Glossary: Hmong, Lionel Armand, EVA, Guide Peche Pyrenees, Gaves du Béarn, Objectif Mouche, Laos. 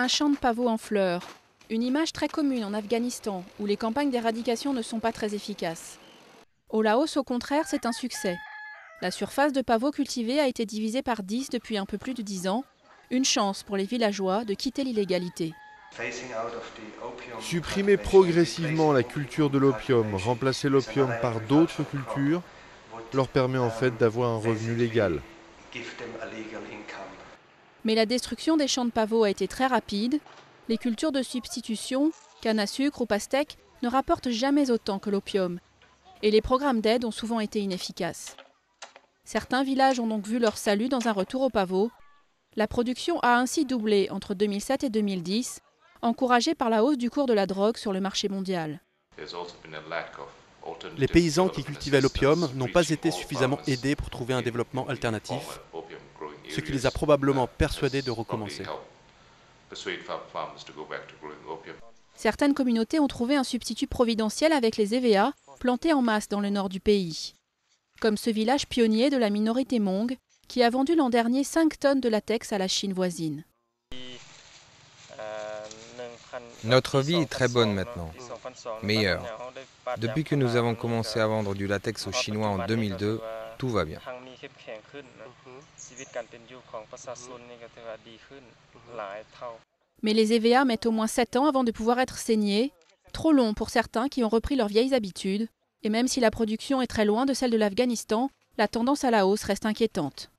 Un champ de pavots en fleurs, une image très commune en Afghanistan, où les campagnes d'éradication ne sont pas très efficaces. Au Laos, au contraire, c'est un succès. La surface de pavots cultivée a été divisée par 10 depuis un peu plus de 10 ans. Une chance pour les villageois de quitter l'illégalité. Supprimer progressivement la culture de l'opium, remplacer l'opium par d'autres cultures, leur permet en fait d'avoir un revenu légal. Mais la destruction des champs de pavots a été très rapide. Les cultures de substitution, canne à sucre ou pastèque, ne rapportent jamais autant que l'opium. Et les programmes d'aide ont souvent été inefficaces. Certains villages ont donc vu leur salut dans un retour aux pavots. La production a ainsi doublé entre 2007 et 2010, encouragée par la hausse du cours de la drogue sur le marché mondial. Les paysans qui cultivaient l'opium n'ont pas été suffisamment aidés pour trouver un développement alternatif, ce qui les a probablement persuadés de recommencer. Certaines communautés ont trouvé un substitut providentiel avec les EVA, plantés en masse dans le nord du pays. Comme ce village pionnier de la minorité Hmong, qui a vendu l'an dernier 5 tonnes de latex à la Chine voisine. Notre vie est très bonne maintenant, meilleure. Depuis que nous avons commencé à vendre du latex aux Chinois en 2002, tout va bien. Mais les EVA mettent au moins 7 ans avant de pouvoir être saignés, trop long pour certains qui ont repris leurs vieilles habitudes. Et même si la production est très loin de celle de l'Afghanistan, la tendance à la hausse reste inquiétante.